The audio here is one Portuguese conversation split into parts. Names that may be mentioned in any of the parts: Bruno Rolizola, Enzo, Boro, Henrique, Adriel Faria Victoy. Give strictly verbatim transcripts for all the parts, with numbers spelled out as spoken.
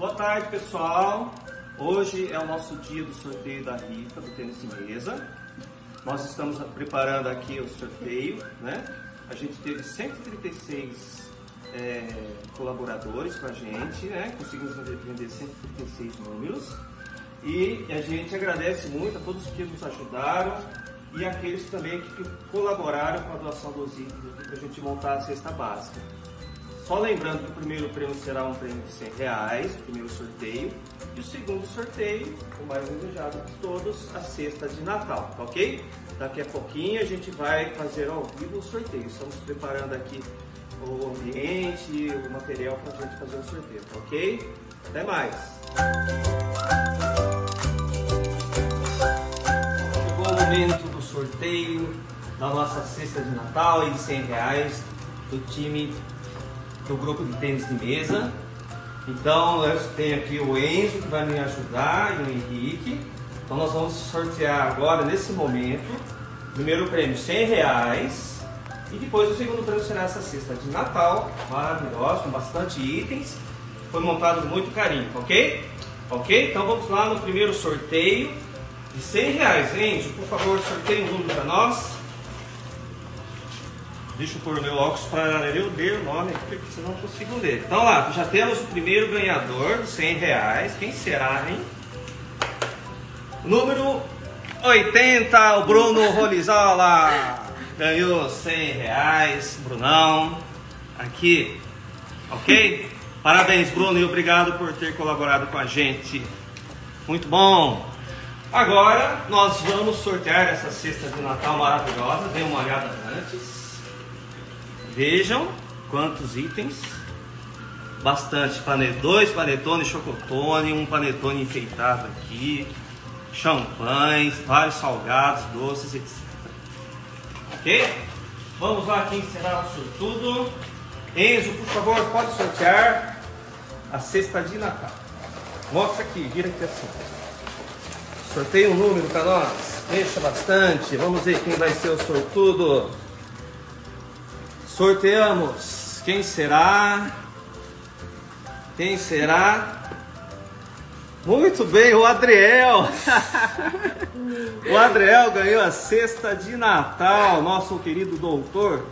Boa tarde, pessoal. Hoje é o nosso dia do sorteio da rifa do tênis de mesa. Nós estamos preparando aqui o sorteio, né? A gente teve cento e trinta e seis é, colaboradores com a gente, né? Conseguimos vender cento e trinta e seis números. E a gente agradece muito a todos que nos ajudaram e aqueles também que colaboraram com a doação dos itens para a gente montar a cesta básica. Só lembrando que o primeiro prêmio será um prêmio de cem reais, o primeiro sorteio. E o segundo sorteio, o mais desejado de todos, a cesta de Natal, tá ok? Daqui a pouquinho a gente vai fazer ao vivo o sorteio. Estamos preparando aqui o ambiente, o material para a gente fazer o sorteio, tá ok? Até mais! Chegou o momento do sorteio da nossa cesta de Natal e de cem reais do time do grupo de tênis de mesa. Então eu tenho aqui o Enzo que vai me ajudar e o Henrique. Então nós vamos sortear agora, nesse momento, o primeiro prêmio cem reais e depois o segundo prêmio será essa cesta de Natal, maravilhosa, com bastante itens. Foi montado com muito carinho, ok? Ok? Então vamos lá no primeiro sorteio de cem reais. Enzo, por favor, sorteie um número para nós. Deixa eu pôr o meu óculos para eu ler o nome aqui, porque senão eu não consigo ler. Então lá, já temos o primeiro ganhador de cem reais. Quem será, hein? Número oitenta, o Bruno Rolizola. Ganhou cem reais, Brunão. Aqui, ok? Parabéns, Bruno, e obrigado por ter colaborado com a gente. Muito bom. Agora, nós vamos sortear essa cesta de Natal maravilhosa. Dê uma olhada antes. Vejam quantos itens, bastante, dois panetones chocotone, um panetone enfeitado aqui, champanhes, vários salgados, doces, etcétera. Ok? Vamos lá, quem será o sortudo? Enzo, por favor, pode sortear a cesta de Natal. Mostra aqui, vira aqui assim. Sorteia um número para nós, deixa bastante, vamos ver quem vai ser o sortudo. Sorteamos. Quem será? Quem será? Muito bem, o Adriel. O Adriel ganhou a cesta de Natal, nosso querido doutor.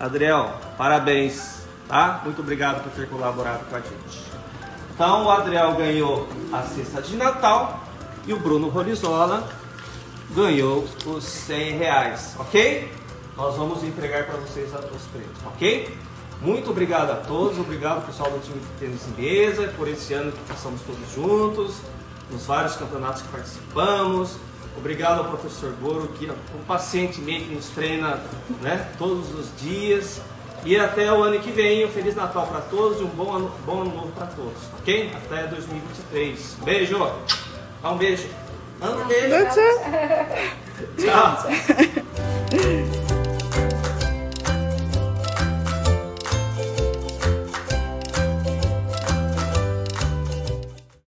Adriel, parabéns, tá? Muito obrigado por ter colaborado com a gente. Então, o Adriel ganhou a cesta de Natal e o Bruno Rolizola ganhou os cem reais, ok? Nós vamos entregar para vocês os prêmios, ok? Muito obrigado a todos, obrigado pessoal do time de tênis de mesa por esse ano que passamos todos juntos, nos vários campeonatos que participamos. Obrigado ao professor Boro que pacientemente nos treina, né, todos os dias. E até o ano que vem, um Feliz Natal para todos e um bom ano, bom ano novo para todos, ok? Até dois mil e vinte e três. Beijo! Dá um beijo! Dá um beijo! Tchau! Tchau!